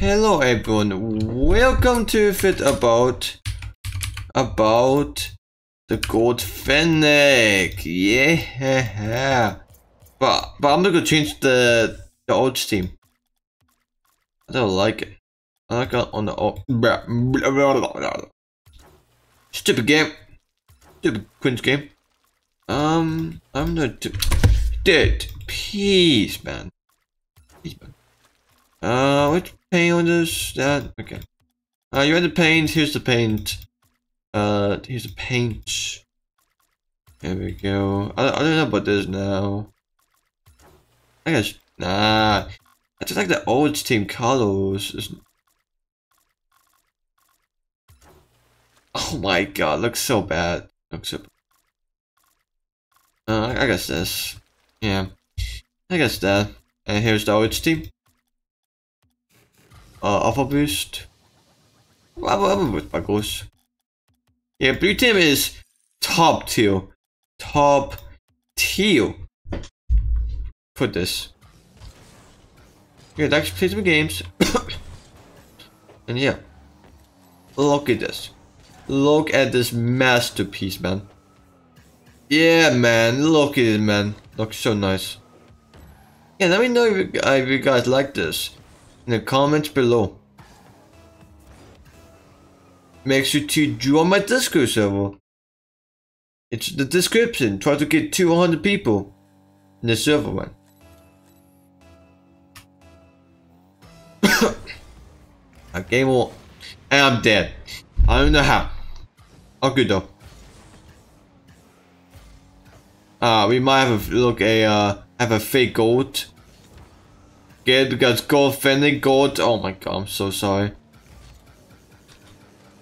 Hello everyone, welcome to a vid about the Gold Fennec. Yeah, but I'm not gonna change the old team. I don't like it. I like it on the old. Stupid game, stupid Queen's game. I'm not dude. Peace, man. Peace, man. Which paint on this? That okay. You had the paint. Here's the paint. Here's the paint. There we go. I don't know about this now. I guess nah. I just like the old team colors. Oh my god, looks so bad. Looks so. Bad. I guess this. Yeah. I guess that. And here's the old team. Alpha boost. I'm with buggles. Yeah, blue team is top tier. Top tier. Put this. Yeah, let's play some games. And yeah. Look at this. Look at this masterpiece, man. Yeah, man. Look at it, man. Looks so nice. Yeah, let me know if you guys like this. In the comments below. Make sure to join my Discord server. It's in the description. Try to get 200 people in the server, man. A game over. And I'm dead. I don't know how. I'm good though. We might have a look have a fake gold. Because Gold Fennec gold. Oh my god, I'm so sorry.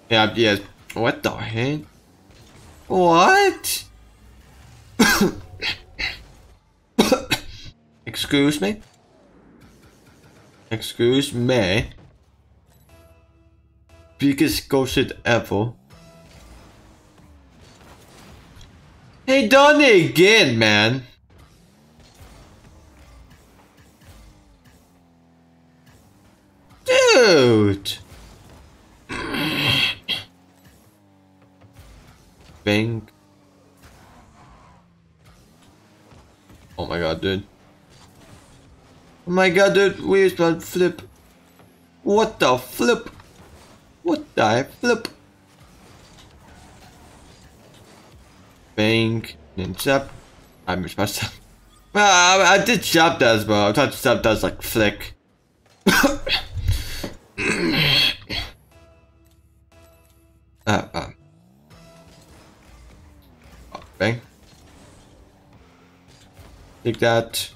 Yeah. What the heck? What? Excuse me? Excuse me. Biggest ghosted ever. Hey, done it again, man. Dude. Bang. Oh my god, dude. Oh my god, dude. Where's my flip? What the flip? What the flip? Bang. And zap. I missed my stuff. Well, I did zap that, but I tried to zap that like flick. Bang. Take that.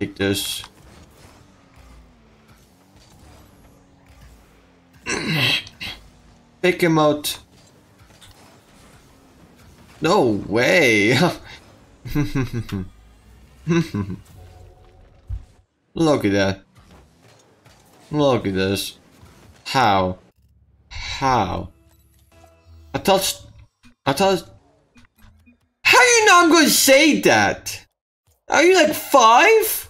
Take this. Pick him out. No way. Look at that. Look at this. How? How? I thought. How do you know I'm gonna say that? Are you like 5?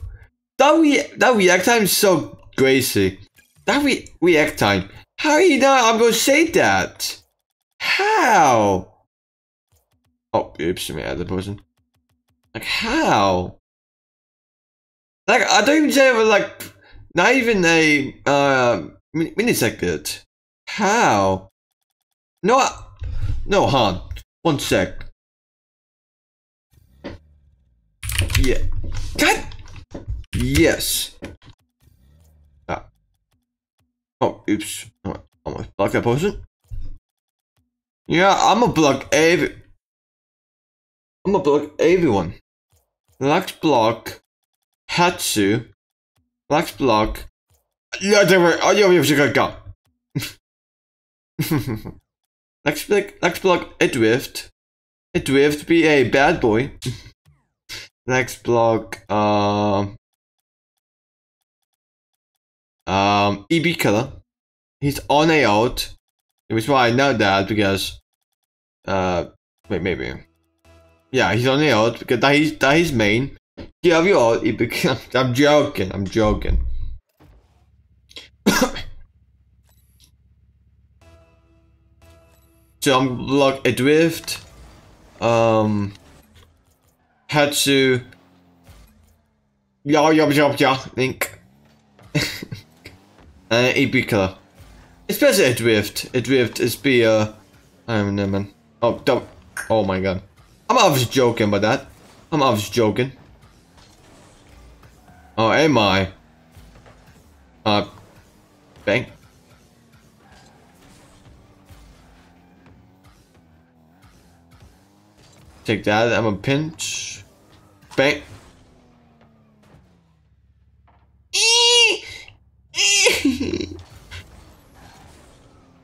That react time is so crazy. That react time. How do you know I'm gonna say that? How? Oh, oops, me other person. Like how? Like I don't even say it was like. Not even a millisecond. How? No, no, hon. 1 sec. Yeah. God. Yes. Ah. Oh, oops. I'm gonna block that person. Yeah, I'm gonna block everyone. Let's block Hatsu. Let's block. Yeah, don't worry. Oh, yeah, we go. Let's block Adrift. Adrift be a bad boy. Let's block EB Killer. He's on a out. Which is why I know that because maybe. Yeah, he's on a out because that is main. Yeah, we all. I'm joking. to unlock Adrift, had to link Ibica. It's better Adrift. Adrift is be I don't know, man. Oh, don't. Oh my god. I'm obviously joking about that. I'm obviously joking. Oh, am I? Bang. Take that. I'm a pinch. Bang.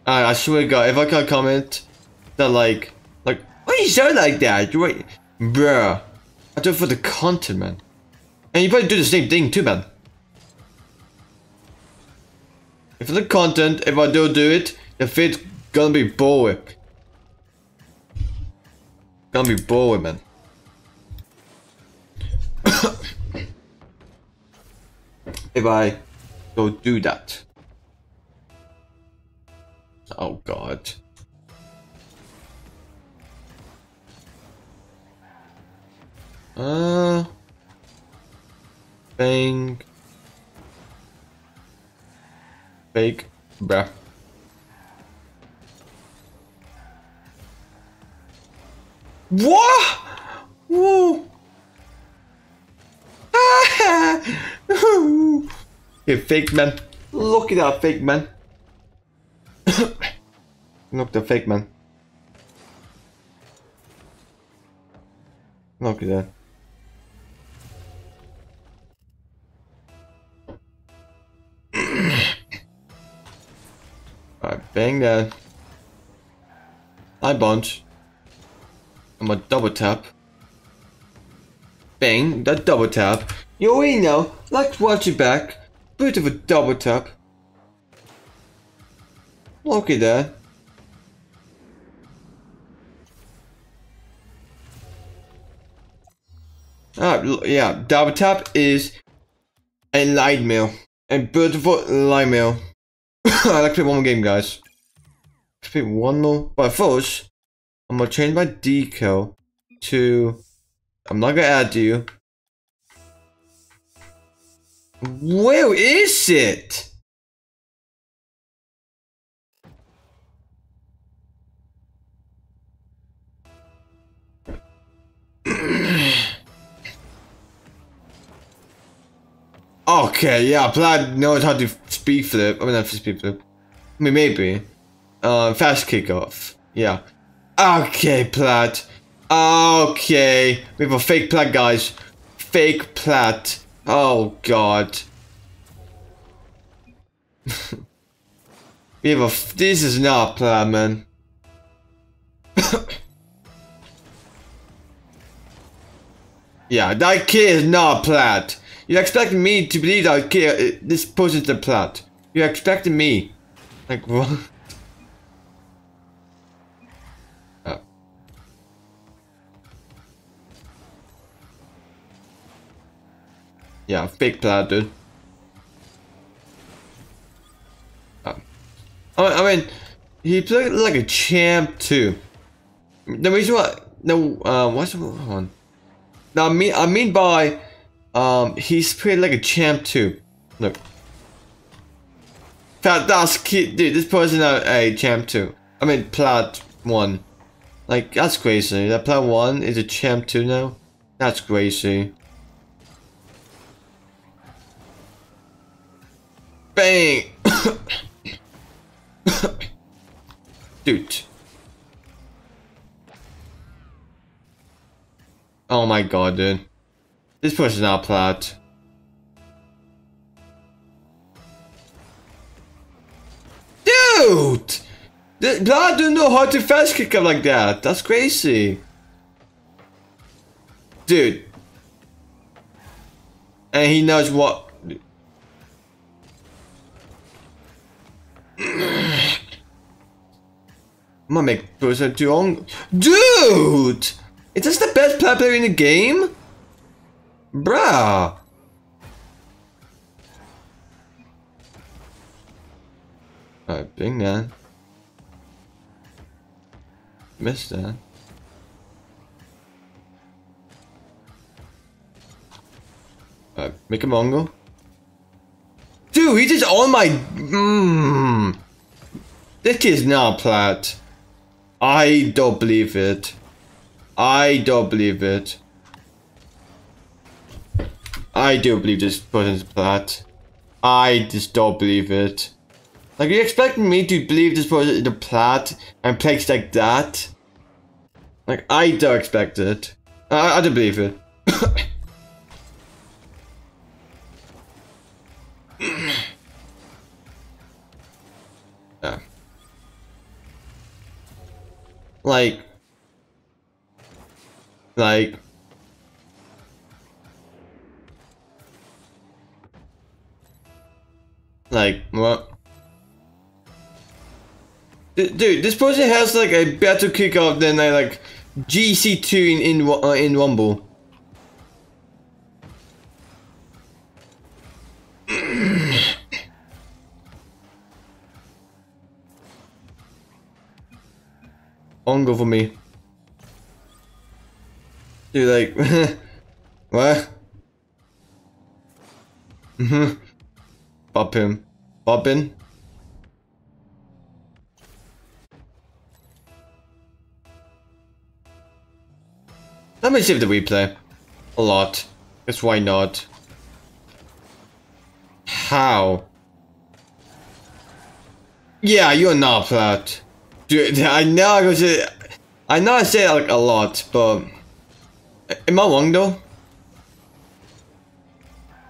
I swear to God, if I can comment that like, why you sound like that? You wait, bruh. I do it for the content, man. And you probably do the same thing too, man. If the content, if I don't do it, the fit's gonna be boring. Gonna be boring, man. If I don't do that. Oh god. Bang. Fake. Bruh. What? Woo. You fake man. Look at that fake man. Look the fake man. Look at that. Alright, bang that. I bunch. I'm a double tap. Bang, that double tap. You already know, like watch it back. Bit of a double tap. Look at that. Yeah, double tap is a light meal. A beautiful light meal. I like to play one more game, guys. Let's play one more. But first, I'm gonna change my decal to. I'm not gonna add you. Where is it? Okay, yeah, Vlad knows how to speed flip. I mean, not speed flip. I mean, maybe. Fast kickoff. Yeah. Okay, Vlad. Okay. We have a fake Vlad, guys. Fake Vlad. Oh, God. We have a. This is not Vlad, man. Yeah, that kid is not Vlad. You expect me to believe that this person's the plot. You expect me. Like, what? Oh. Yeah, fake plot, dude. Oh. I mean, he played like a champ, too. The reason why. No, what's the one? No, I mean by. He's played like a champ too. Look. That's cute, dude. This person is a champ too. I mean, plat 1. Like, that's crazy. That plat 1 is a champ too now? That's crazy. Bang! Dude. Oh my god, dude. This person's not plat. Dude! Plat don't know how to fast kick up like that. That's crazy. Dude. And he knows what. I'm gonna make person too long. Dude! Is this the best plat player in the game? Bruh. Alright, bring that. Missed that. Make a Mongo. Dude, he just on my... This is not plat. I don't believe it. I don't believe it. I do believe this person's plat. I just don't believe it. Like, are you expecting me to believe this person is a plat and plays like that? Like, I don't expect it. I don't believe it. Like, what? Dude, this person has like a better kick off than I like GC2 in Rumble. Ongo for me. Dude, like, what? Bop him. Bobbin. Let me save the replay. A lot. Guess why not? How? Yeah, you're not flat. Dude, I know I say like a lot, but am I wrong though?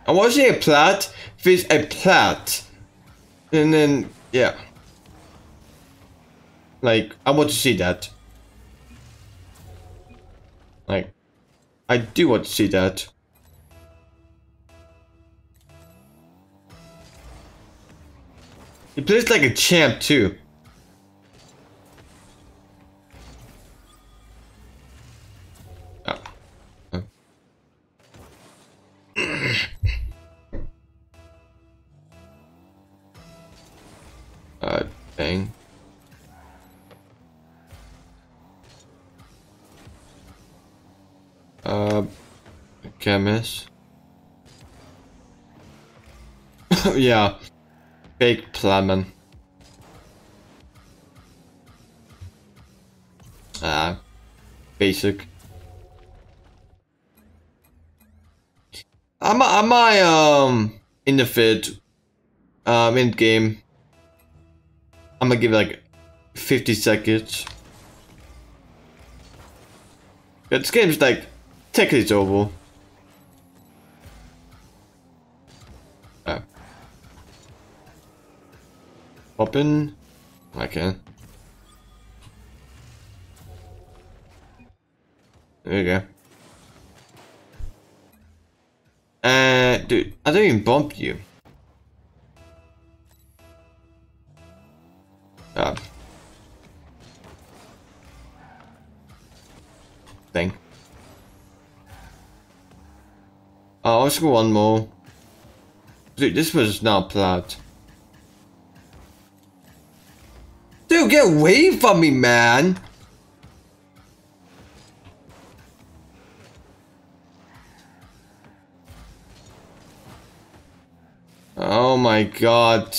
I was a plat with a plat, and then yeah, like I want to see that. Like I do want to see that. He plays like a champ too. Bang. Can't miss. Yeah. Big Plamen. Basic. Am I in the fit? In game. I'm gonna give it like 50 seconds. Yeah, this game's like technically over. Pop in. I can. There you go. Dude, I don't even bump you. Thing. I'll just go one more. Dude, this was not plat. Dude, get away from me, man! Oh my god.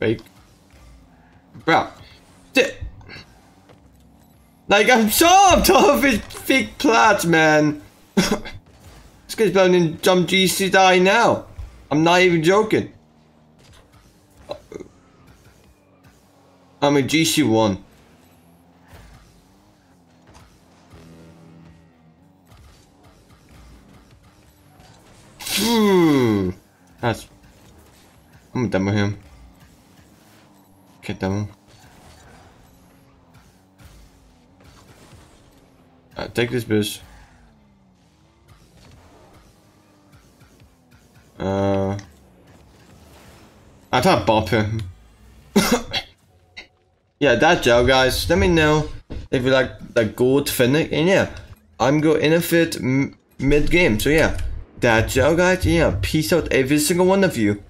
Fake. Bro, like I'm so on top of his big plats, man. This guy's blown in jump GC die now. I'm not even joking. I'm a GC1. That's. I'm done with him. Get them. Take this bus. I thought bop him. Yeah, that's all, guys. Let me know if you like the Gold Fennec, and yeah, I'm going in a fit mid game. So yeah, that's all, guys. Yeah, peace out, every single one of you.